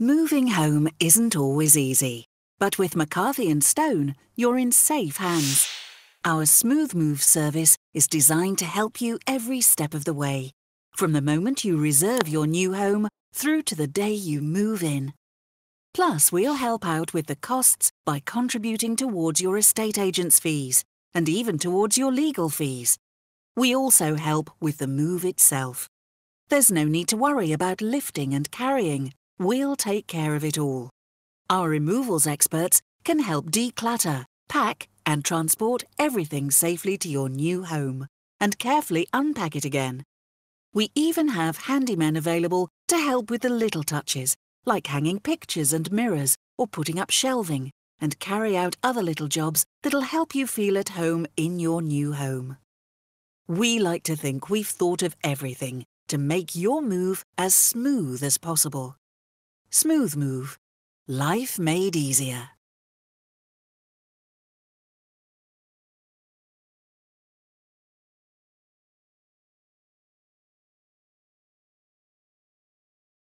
Moving home isn't always easy, but with McCarthy & Stone, you're in safe hands. Our SmoothMove service is designed to help you every step of the way, from the moment you reserve your new home through to the day you move in. Plus, we'll help out with the costs by contributing towards your estate agent's fees and even towards your legal fees. We also help with the move itself. There's no need to worry about lifting and carrying. We'll take care of it all. Our removals experts can help declutter, pack and transport everything safely to your new home and carefully unpack it again. We even have handymen available to help with the little touches, like hanging pictures and mirrors or putting up shelving, and carry out other little jobs that'll help you feel at home in your new home. We like to think we've thought of everything to make your move as smooth as possible. SmoothMove. Life made easier.